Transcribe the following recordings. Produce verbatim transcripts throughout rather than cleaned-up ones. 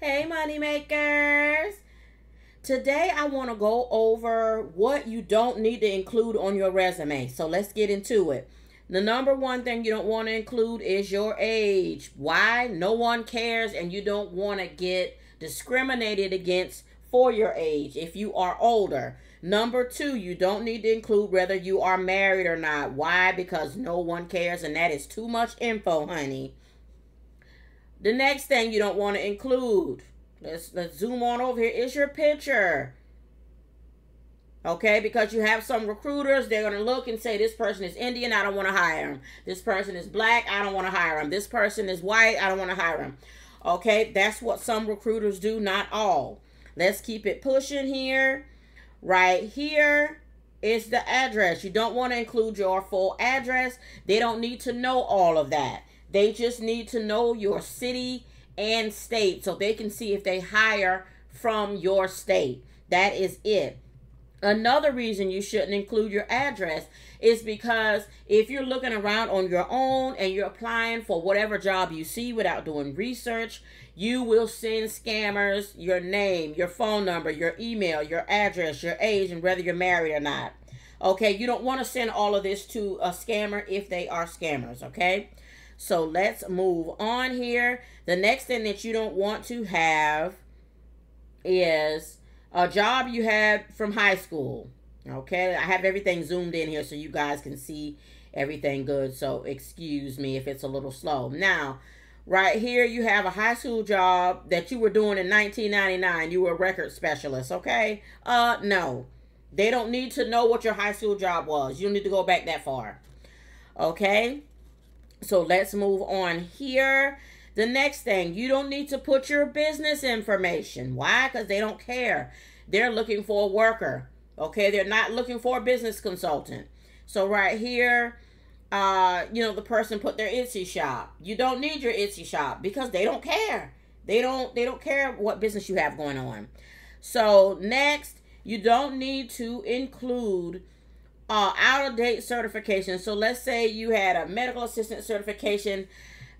Hey moneymakers. Today I want to go over what you don't need to include on your resume. So let's get into it. The number one thing you don't want to include is your age. Why? No one cares and you don't want to get discriminated against for your age if you are older. Number two, you don't need to include whether you are married or not. Why? Because no one cares and that is too much info, honey. The next thing you don't want to include, let's, let's zoom on over here, is your picture. Okay, because you have some recruiters, they're going to look and say, this person is Indian, I don't want to hire him. This person is black, I don't want to hire him. This person is white, I don't want to hire him. Okay, that's what some recruiters do, not all. Let's keep it pushing here. Right here is the address. You don't want to include your full address. They don't need to know all of that. They just need to know your city and state so they can see if they hire from your state. That is it. Another reason you shouldn't include your address is because if you're looking around on your own and you're applying for whatever job you see without doing research, you will send scammers your name, your phone number, your email, your address, your age, and whether you're married or not. Okay, you don't want to send all of this to a scammer if they are scammers, okay? So let's move on here. The next thing that you don't want to have is a job you had from high school. Okay, I have everything zoomed in here so you guys can see everything good. So excuse me if it's a little slow. Now, right here you have a high school job that you were doing in nineteen ninety-nine. You were a record specialist, okay? Uh, no. They don't need to know what your high school job was. You don't need to go back that far. Okay? So let's move on here. The next thing, you don't need to put your business information. Why? Because they don't care. They're looking for a worker. Okay, they're not looking for a business consultant. So right here, uh, you know, the person put their Etsy shop. You don't need your Etsy shop because they don't care. They don't, they don't care what business you have going on. So next, you don't need to include Uh, out-of-date certification. So let's say you had a medical assistant certification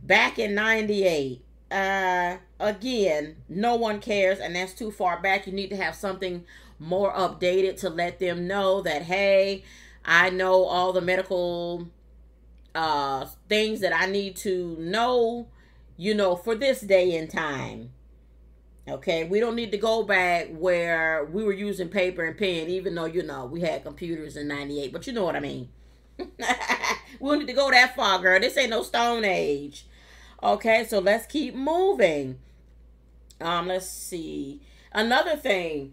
back in ninety-eight. Uh, again, no one cares and that's too far back. You need to have something more updated to let them know that, hey, I know all the medical uh, things that I need to know, you know, for this day and time. Okay, we don't need to go back where we were using paper and pen, even though, you know, we had computers in ninety-eight, but you know what I mean. We don't need to go that far, girl. This ain't no Stone Age. Okay, so let's keep moving. Um, let's see. Another thing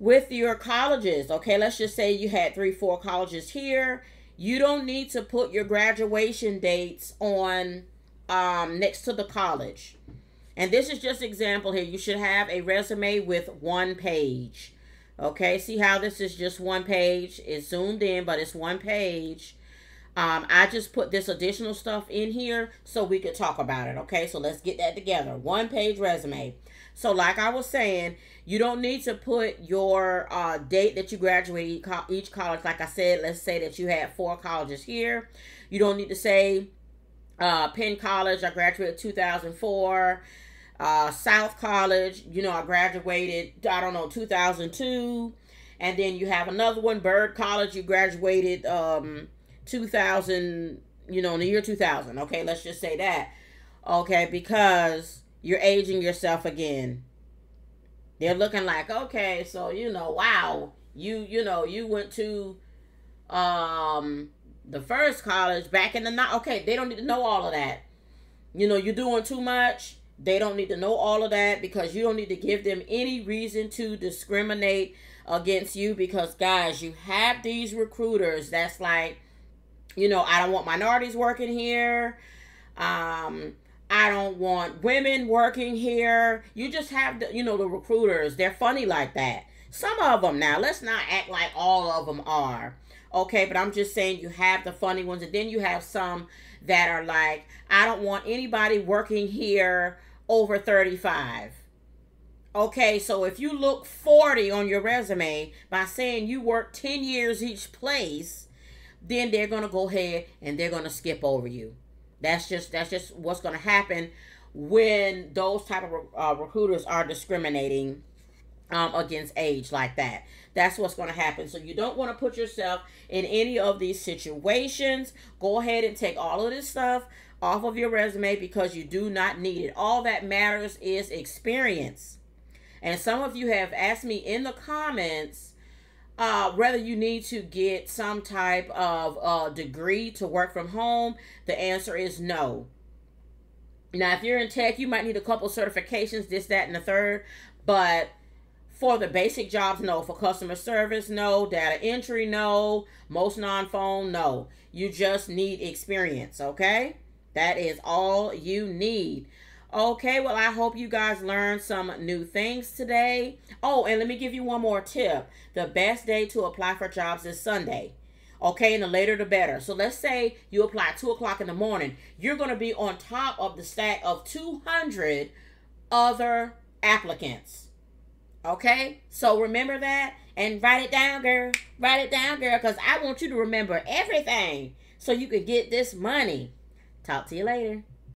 with your colleges, okay, let's just say you had three, four colleges here. You don't need to put your graduation dates on um, next to the college. And this is just an example here. You should have a resume with one page. Okay, see how this is just one page? It's zoomed in, but it's one page. Um, I just put this additional stuff in here so we could talk about it. Okay, so let's get that together. One page resume. So like I was saying, you don't need to put your uh, date that you graduated each college. Like I said, let's say that you had four colleges here. You don't need to say uh, Penn College, I graduated two thousand four. Uh, South College, you know, I graduated, I don't know, two thousand two. And then you have another one, Byrd College, you graduated um, two thousand, you know, in the year two thousand. Okay, let's just say that. Okay, because you're aging yourself again. They're looking like, okay, so, you know, wow, you, you know, you went to um, the first college back in the night. Okay, they don't need to know all of that. You know, you're doing too much. They don't need to know all of that because you don't need to give them any reason to discriminate against you because, guys, you have these recruiters that's like, you know, I don't want minorities working here. Um, I don't want women working here. You just have, the, you know, the recruiters. They're funny like that. Some of them now. Let's not act like all of them are. Okay, but I'm just saying you have the funny ones. And then you have some that are like, I don't want anybody working here over thirty-five. Okay, so if you look forty on your resume by saying you work ten years each place, then they're going to go ahead and they're going to skip over you. That's just that's just what's going to happen when those type of uh, recruiters are discriminating um, against age like that. That's what's going to happen. So you don't want to put yourself in any of these situations. Go ahead and take all of this stuff off of your resume because you do not need it. All that matters is experience. And some of you have asked me in the comments uh, whether you need to get some type of uh, degree to work from home. The answer is no. Now, if you're in tech, you might need a couple certifications, this, that, and the third. But for the basic jobs, no. For customer service, no. Data entry, no. Most non-phone, no. You just need experience, okay? That is all you need. Okay, well, I hope you guys learned some new things today. Oh, and let me give you one more tip. The best day to apply for jobs is Sunday. Okay, and the later the better. So let's say you apply at two o'clock in the morning. You're going to be on top of the stack of two hundred other applicants. Okay, so remember that and write it down, girl. Write it down, girl, because I want you to remember everything so you can get this money. Talk to you later.